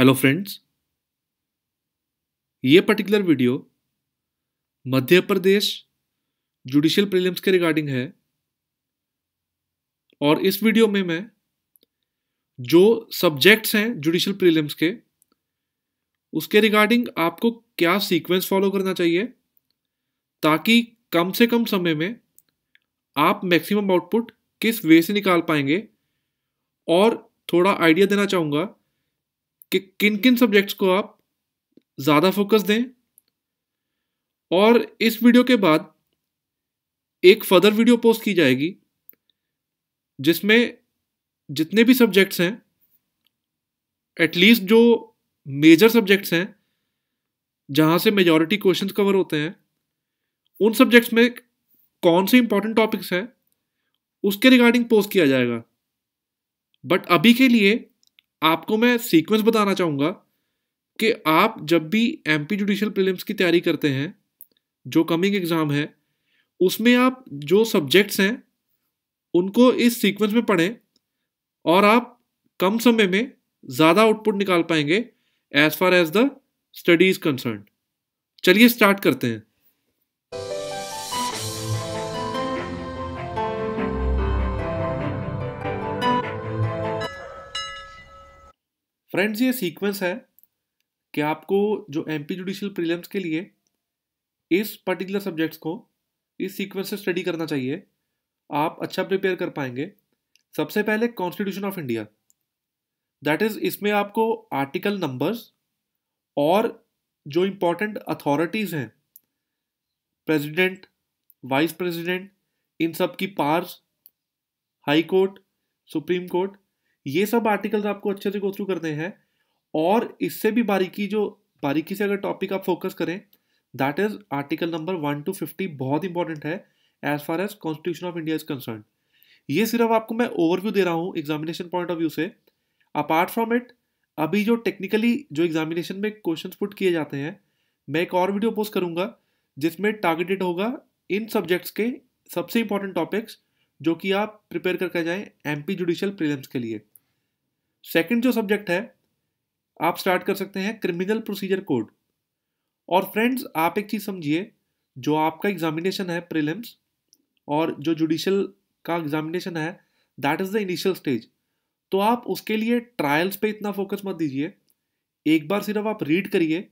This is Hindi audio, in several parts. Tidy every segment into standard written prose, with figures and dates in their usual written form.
हेलो फ्रेंड्स, ये particular video Madhya Pradesh judicial prelims के रिगार्डिंग है और इस वीडियो में मैं जो सब्जेक्ट्स हैं जुडिशियल प्रीलिम्स के उसके रिगार्डिंग आपको क्या सीक्वेंस फॉलो करना चाहिए ताकि कम से कम समय में आप मैक्सिमम आउटपुट किस वे से निकाल पाएंगे और थोड़ा आइडिया देना चाहूँगा कि किन किन सब्जेक्ट्स को आप ज़्यादा फोकस दें। और इस वीडियो के बाद एक फर्दर वीडियो पोस्ट की जाएगी जिसमें जितने भी सब्जेक्ट्स हैं, एटलीस्ट जो मेजर सब्जेक्ट्स हैं जहाँ से मेजॉरिटी क्वेश्चंस कवर होते हैं, उन सब्जेक्ट्स में कौन से इंपॉर्टेंट टॉपिक्स हैं उसके रिगार्डिंग पोस्ट किया जाएगा। बट अभी के लिए आपको मैं सीक्वेंस बताना चाहूँगा कि आप जब भी एमपी जुडिशियल प्रीलिम्स की तैयारी करते हैं, जो कमिंग एग्ज़ाम है, उसमें आप जो सब्जेक्ट्स हैं उनको इस सीक्वेंस में पढ़ें और आप कम समय में ज़्यादा आउटपुट निकाल पाएंगे as far as the study is concern. चलिए स्टार्ट करते हैं। फ्रेंड्स, ये सीक्वेंस है कि आपको जो एमपी जुडिशियल प्रीलिम्स के लिए इस पर्टिकुलर सब्जेक्ट्स को इस सीक्वेंस से स्टडी करना चाहिए, आप अच्छा प्रिपेयर कर पाएंगे। सबसे पहले constitution of India, that is इसमें आपको आर्टिकल नंबर्स और जो इम्पोर्टेंट अथॉरिटीज़ हैं, प्रेसिडेंट, वाइस प्रेसिडेंट, इन सब की powers, high court, supreme court, ये सब आर्टिकल्स आपको अच्छे से गो थ्रू करने हैं। और इससे भी बारीकी से अगर टॉपिक आप फोकस करें, that is article number 1 to 50 बहुत इंपॉर्टेंट है as far as constitution of India is concern. ये सिर्फ आपको मैं ओवरव्यू दे रहा हूँ एग्जामिनेशन पॉइंट ऑफ व्यू से। अपार्ट फ्रॉम इट, अभी जो टेक्निकली जो एग्जामिनेशन में क्वेश्चन पुट किए जाते हैं, मैं एक और वीडियो पोस्ट करूँगा जिसमें टारगेटेड होगा इन सब्जेक्ट्स के सबसे इंपॉर्टेंट टॉपिक्स जो कि आप प्रिपेयर करके जाएं एमपी जुडिशियल प्रीलिम्स के लिए। सेकंड जो सब्जेक्ट है आप स्टार्ट कर सकते हैं क्रिमिनल प्रोसीजर कोड। और फ्रेंड्स, आप एक चीज़ समझिए, जो आपका एग्जामिनेशन है प्रीलिम्स और जो जुडिशियल का एग्जामिनेशन है, that is the initial stage. तो आप उसके लिए ट्रायल्स पे इतना फोकस मत दीजिए, एक बार सिर्फ आप रीड करिए।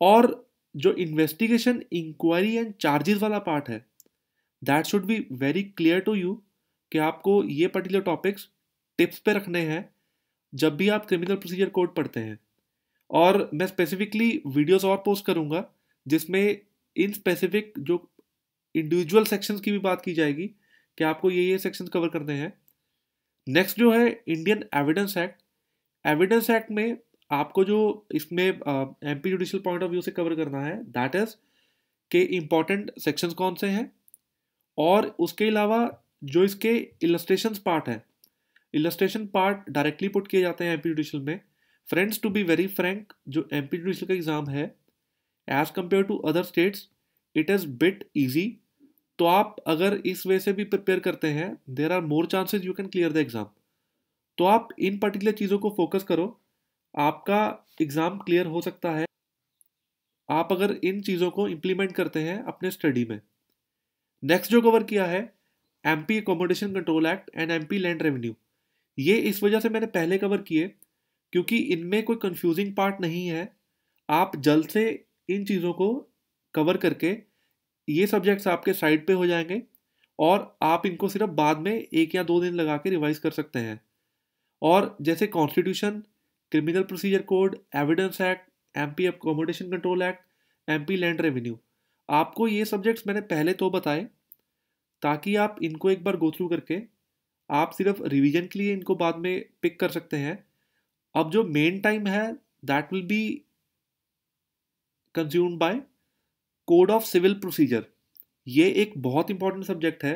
और जो इन्वेस्टिगेशन, इंक्वायरी एंड चार्जेस वाला पार्ट है, that should be very clear to you कि आपको ये पर्टिकुलर टॉपिक्स टिप्स पे रखने हैं जब भी आप क्रिमिनल प्रोसीजर कोड पढ़ते हैं। और मैं स्पेसिफिकली वीडियोस और पोस्ट करूँगा जिसमें इन स्पेसिफिक जो इंडिविजुअल सेक्शंस की भी बात की जाएगी कि आपको ये सेक्शंस कवर करने हैं। नेक्स्ट जो है Indian evidence act. Evidence act में आपको जो इसमें MP judicial point of view से कवर करना है, दैट इज़ के इम्पॉर्टेंट सेक्शंस कौन से हैं, और उसके अलावा जो इसके इलस्ट्रेशन पार्ट है, इलस्ट्रेशन पार्ट डायरेक्टली पुट किए जाते हैं एमपी जुडिशियल में। Friends, to be very frank, जो एमपी जुडिशियल का एग्ज़ाम है as compare to other states it is bit easy. तो आप अगर इस वे से भी प्रिपेयर करते हैं, there are more chances you can clear the exam. तो आप इन पर्टिकुलर चीज़ों को फोकस करो, आपका एग्ज़ाम क्लियर हो सकता है आप अगर इन चीज़ों को इम्प्लीमेंट करते हैं अपने स्टडी में। नेक्स्ट जो कवर किया है MP accommodation control act and MP land revenue. ये इस वजह से मैंने पहले कवर किए क्योंकि इनमें कोई कंफ्यूजिंग पार्ट नहीं है। आप जल्द से इन चीज़ों को कवर करके ये सब्जेक्ट्स आपके साइड पे हो जाएंगे और आप इनको सिर्फ बाद में 1 या 2 दिन लगा के रिवाइज कर सकते हैं। और जैसे constitution, criminal procedure code, evidence act, MP accommodation control act, MP land revenue, आपको ये सब्जेक्ट्स मैंने पहले तो बताए ताकि आप इनको एक बार गो थ्रू करके आप सिर्फ रिवीजन के लिए इनको बाद में पिक कर सकते हैं। अब जो मेन टाइम है, that will be consumed by code of civil procedure. ये एक बहुत इंपॉर्टेंट सब्जेक्ट है।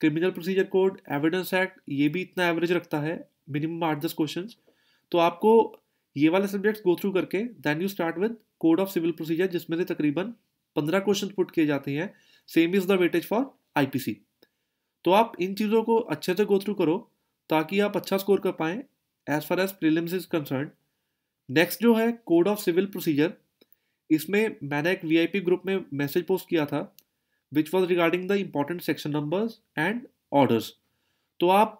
Criminal procedure code, evidence act, ये भी इतना एवरेज रखता है, मिनिमम 8-10 क्वेश्चन। तो आपको ये वाले सब्जेक्ट्स गो थ्रू करके then you start with code of civil procedure, जिसमें से तकरीबन 15 क्वेश्चन पुट किए जाते हैं। Same is the weightage for IPC. तो आप इन चीज़ों को अच्छे से गो थ्रू करो ताकि आप अच्छा स्कोर कर पाएँ as far as prelims is concern. Next जो है कोड ऑफ सिविल प्रोसीजर, इसमें मैंने एक वीआईपी ग्रुप में मैसेज पोस्ट किया था which was regarding the important section numbers and orders. तो आप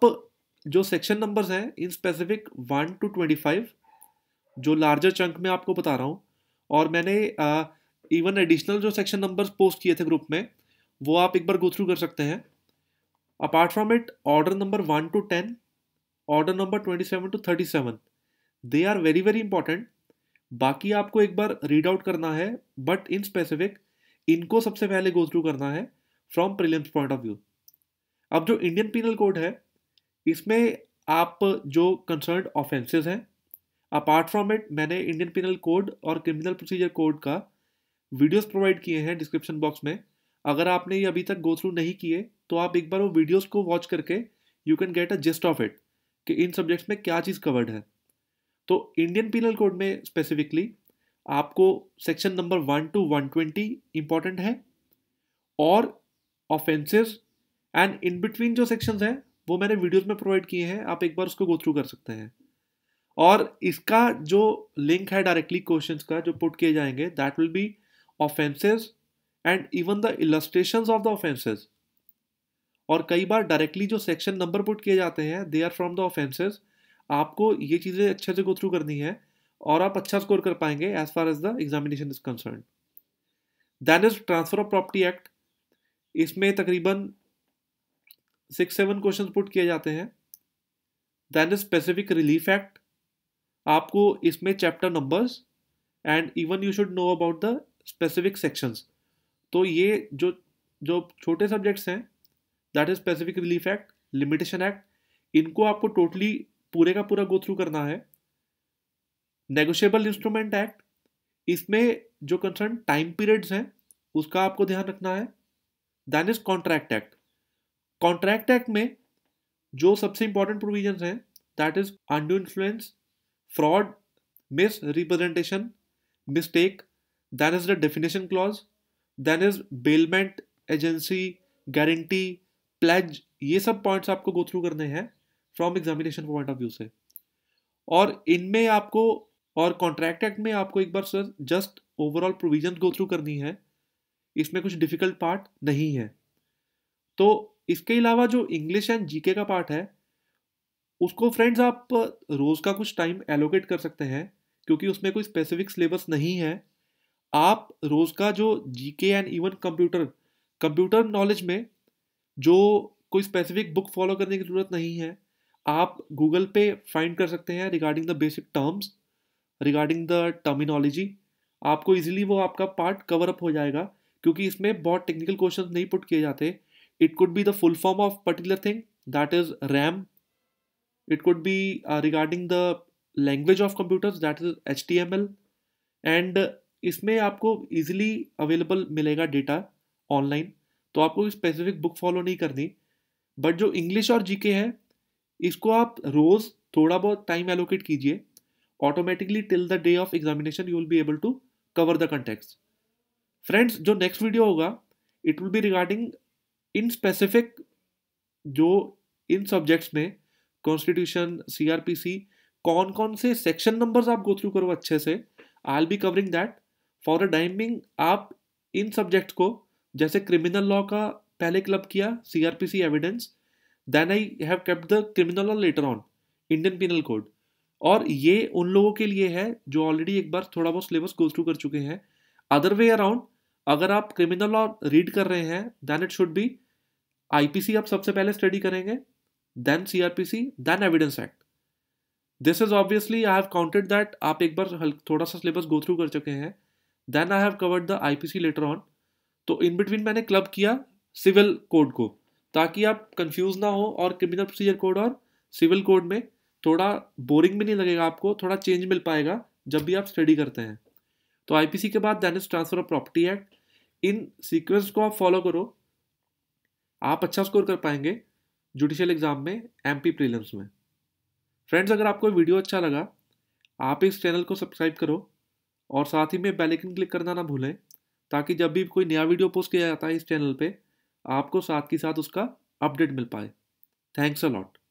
जो सेक्शन नंबर्स हैं इन स्पेसिफिक 1 to 25 जो लार्जर चंक में आपको बता रहा हूँ, और मैंने इवन एडिशनल जो सेक्शन नंबर्स पोस्ट किए थे ग्रुप में वो आप एक बार गो थ्रू कर सकते हैं। Apart from it order number 1 to 10, order number 27 to 37, they are very very important. बाकी आपको एक बार रीड आउट करना है, बट इन स्पेसिफिक इनको सबसे पहले गो थ्रू करना है from prelims point of view. अब जो इंडियन पीनल कोड है इसमें आप जो कंसर्न्ड ऑफेंसेस हैं, अपार्ट फ्रॉम इट मैंने इंडियन पीनल कोड और क्रिमिनल प्रोसीजर कोड का वीडियोस प्रोवाइड किए हैं डिस्क्रिप्शन बॉक्स में। अगर आपने ये अभी तक गो थ्रू नहीं किए तो आप एक बार वो वीडियोस को वॉच करके you can get a gist of it कि इन सब्जेक्ट्स में क्या चीज़ कवर्ड है। तो इंडियन पीनल कोड में स्पेसिफिकली आपको सेक्शन नंबर 1 to 120 इम्पॉर्टेंट है, और ऑफेंसेस एंड इन बिटवीन जो सेक्शंस हैं वो मैंने वीडियोस में प्रोवाइड किए हैं, आप एक बार उसको गो थ्रू कर सकते हैं। और इसका जो लिंक है डायरेक्टली क्वेश्चंस का जो पुट किए जाएंगे, that will be offences and even the illustrations of the offences. और कई बार डायरेक्टली जो सेक्शन नंबर पुट किए जाते हैं they are from the offences. आपको ये चीज़ें अच्छे से गो थ्रू करनी है और आप अच्छा स्कोर कर पाएंगे as far as the examination is concern. That is transfer of property act, इसमें तकरीबन 6-7 क्वेश्चन पुट किए जाते हैं। That is specific relief act, आपको इसमें chapter numbers and even you should know about the specific sections. तो ये जो जो छोटे सब्जेक्ट्स हैं, that is specific relief act, limitation act, इनको आपको टोटली पूरे का पूरा गो थ्रू करना है। नेगोशिएबल इंस्ट्रूमेंट एक्ट, इसमें जो कंसर्न टाइम पीरियड्स हैं उसका आपको ध्यान रखना है। That is contract act, contract act में जो सबसे इंपॉर्टेंट प्रोविजंस हैं that is undue influence, fraud, misrepresentation, mistake, that is the definition clause, that is bailment, agency, guarantee, pledge, ये सब पॉइंट्स आपको गो थ्रू करने हैं from examination point of view से। और इनमें आपको और कॉन्ट्रैक्ट एक्ट में आपको एक बार sir just overall provision go through करनी है, इसमें कुछ डिफिकल्ट पार्ट नहीं है। तो इसके अलावा जो इंग्लिश एंड जीके का पार्ट है उसको फ्रेंड्स आप रोज़ का कुछ टाइम एलोकेट कर सकते हैं, क्योंकि उसमें कोई स्पेसिफिक सिलेबस नहीं है। आप रोज़ का जो GK and even computer knowledge में जो कोई स्पेसिफिक बुक फॉलो करने की ज़रूरत नहीं है, आप गूगल पे फाइंड कर सकते हैं regarding the basic terms, regarding the terminology, आपको इजीली वो आपका पार्ट कवर अप हो जाएगा। क्योंकि इसमें बहुत टेक्निकल क्वेश्चंस नहीं पुट किए जाते। It could be the full form of particular thing, that is RAM, it could be regarding the language of computers, that is HTML, and इसमें आपको इजीली अवेलेबल मिलेगा डेटा ऑनलाइन, तो आपको स्पेसिफिक बुक फॉलो नहीं करनी। बट जो इंग्लिश और जीके है इसको आप रोज़ थोड़ा बहुत टाइम एलोकेट कीजिए, automatically till the day of examination you will be able to cover the context. Friends जो नेक्स्ट वीडियो होगा it will be regarding in specific जो इन सब्जेक्ट्स में कॉन्स्टिट्यूशन, CRPC, कौन कौन से सेक्शन नंबर्स आप गो थ्रू करो अच्छे से। I will be covering that. For a time being आप इन सब्जेक्ट्स को, जैसे क्रिमिनल लॉ का पहले क्लब किया CRPC evidence, then I have kept the criminal law letter on Indian penal code, और ये उन लोगों के लिए है जो ऑलरेडी एक बार थोड़ा बहुत सिलेबस गो थ्रू कर चुके हैं। अदर वे अराउंड अगर आप क्रिमिनल लॉ रीड कर रहे हैं then it should be IPC आप सबसे पहले स्टडी करेंगे, then CRPC, then evidence act. This is obviously I have counted that आप एक बार थोड़ा सा सिलेबस गो थ्रू कर चुके हैं, then I have covered the IPC later on. तो इन बिटवीन मैंने क्लब किया सिविल कोड को, ताकि आप कंफ्यूज ना हो, और क्रिमिनल प्रोसीजर कोड और सिविल कोड में थोड़ा बोरिंग भी नहीं लगेगा आपको, थोड़ा चेंज मिल पाएगा जब भी आप स्टडी करते हैं। तो IPC के बाद that is transfer of property act. इन सीक्वेंस को आप फॉलो करो, आप अच्छा स्कोर कर पाएंगे जुडिशियल एग्ज़ाम में, MP प्रीलिम्स में। फ्रेंड्स अगर आपको वीडियो अच्छा लगा आप इस चैनल को सब्सक्राइब करो, और साथ ही में बेल आइकन क्लिक करना ना भूलें, ताकि जब भी कोई नया वीडियो पोस्ट किया जाता है इस चैनल पे आपको साथ ही साथ उसका अपडेट मिल पाए। Thanks a lot.